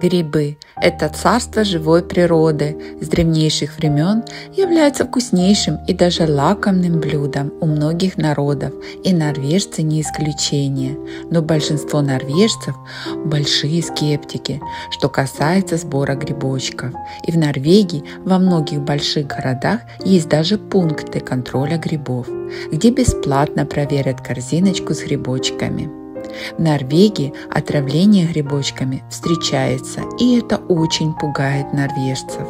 Грибы – это царство живой природы, с древнейших времен является вкуснейшим и даже лакомным блюдом у многих народов, и норвежцы не исключение. Но большинство норвежцев – большие скептики, что касается сбора грибочков. И в Норвегии во многих больших городах есть даже пункты контроля грибов, где бесплатно проверят корзиночку с грибочками. В Норвегии отравление грибочками встречается, и это очень пугает норвежцев.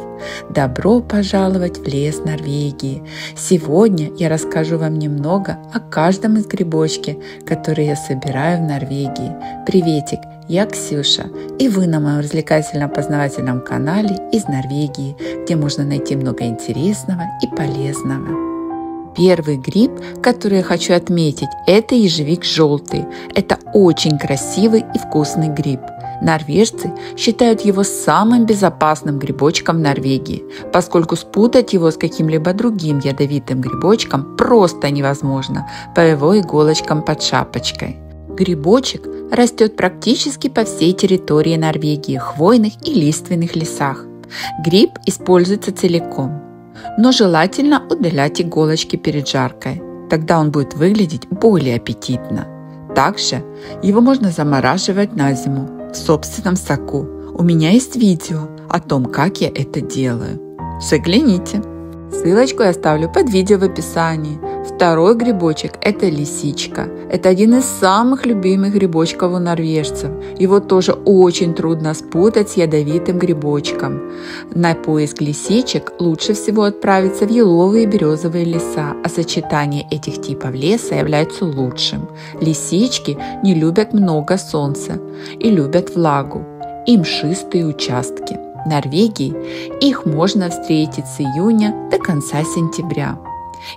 Добро пожаловать в лес Норвегии! Сегодня я расскажу вам немного о каждом из грибочки, которые я собираю в Норвегии. Приветик! Я Ксюша, и вы на моем развлекательно-познавательном канале из Норвегии, где можно найти много интересного и полезного. Первый гриб, который я хочу отметить, это ежевик желтый. Это очень красивый и вкусный гриб. Норвежцы считают его самым безопасным грибочком в Норвегии, поскольку спутать его с каким-либо другим ядовитым грибочком просто невозможно по его иголочкам под шапочкой. Грибочек растет практически по всей территории Норвегии, хвойных и лиственных лесах. Гриб используется целиком, но желательно удалять иголочки перед жаркой, тогда он будет выглядеть более аппетитно. Также его можно замораживать на зиму в собственном соку. У меня есть видео о том, как я это делаю. Загляните! Ссылочку я оставлю под видео в описании. Второй грибочек – это лисичка. Это один из самых любимых грибочков у норвежцев. Его тоже очень трудно спутать с ядовитым грибочком. На поиск лисичек лучше всего отправиться в еловые и березовые леса, а сочетание этих типов леса является лучшим. Лисички не любят много солнца и любят влагу и мшистые участки. В Норвегии их можно встретить с июня до конца сентября.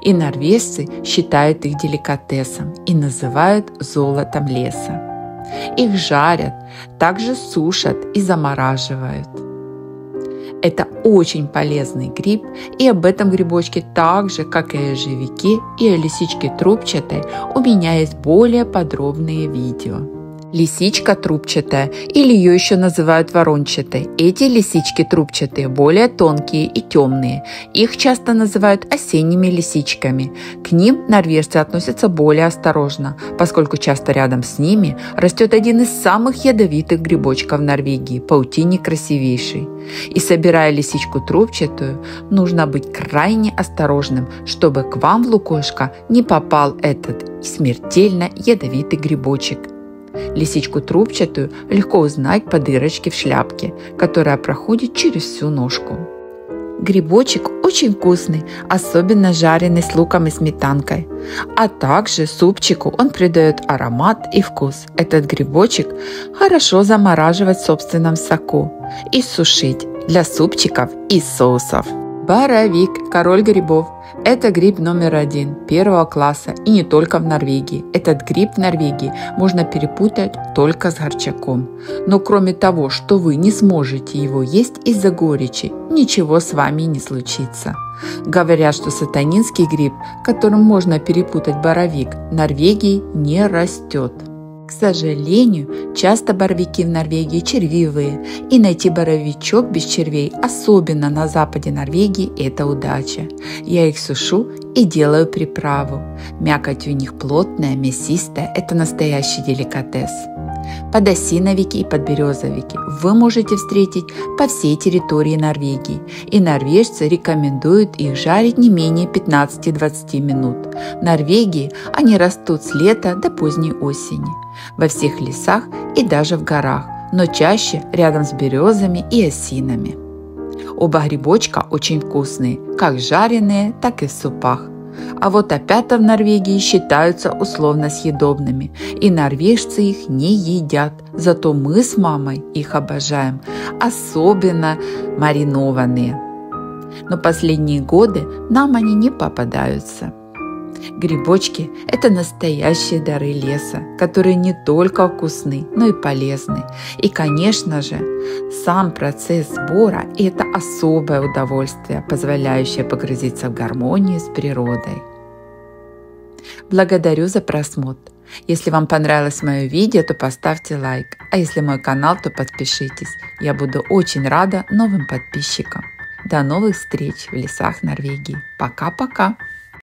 И норвежцы считают их деликатесом и называют золотом леса. Их жарят, также сушат и замораживают. Это очень полезный гриб, и об этом грибочке так же, как и о ежевике и о лисичке трубчатой, у меня есть более подробные видео. Лисичка трубчатая, или ее еще называют ворончатой. Эти лисички трубчатые более тонкие и темные. Их часто называют осенними лисичками. К ним норвежцы относятся более осторожно, поскольку часто рядом с ними растет один из самых ядовитых грибочков в Норвегии – паутинник красивейший. И собирая лисичку трубчатую, нужно быть крайне осторожным, чтобы к вам в лукошко не попал этот смертельно ядовитый грибочек. Лисичку трубчатую легко узнать по дырочке в шляпке, которая проходит через всю ножку. Грибочек очень вкусный, особенно жареный с луком и сметанкой. А также супчику он придает аромат и вкус. Этот грибочек хорошо замораживать в собственном соку и сушить для супчиков и соусов. Боровик – король грибов. Это гриб номер один, первого класса, и не только в Норвегии. Этот гриб в Норвегии можно перепутать только с горчаком. Но кроме того, что вы не сможете его есть из-за горечи, ничего с вами не случится. Говорят, что сатанинский гриб, которым можно перепутать боровик, в Норвегии не растет. К сожалению, часто боровики в Норвегии червивые, и найти боровичок без червей, особенно на западе Норвегии, это удача. Я их сушу и делаю приправу. Мякоть у них плотная, мясистая, это настоящий деликатес. Подосиновики и подберезовики вы можете встретить по всей территории Норвегии, и норвежцы рекомендуют их жарить не менее 15-20 минут. В Норвегии они растут с лета до поздней осени, во всех лесах и даже в горах, но чаще рядом с березами и осинами. Оба грибочка очень вкусные, как жареные, так и в супах. А вот опята в Норвегии считаются условно съедобными, и норвежцы их не едят, зато мы с мамой их обожаем, особенно маринованные. Но последние годы нам они не попадаются. Грибочки – это настоящие дары леса, которые не только вкусны, но и полезны. И, конечно же, сам процесс сбора – это особое удовольствие, позволяющее погрузиться в гармонию с природой. Благодарю за просмотр. Если вам понравилось мое видео, то поставьте лайк, а если мой канал, то подпишитесь. Я буду очень рада новым подписчикам. До новых встреч в лесах Норвегии. Пока-пока!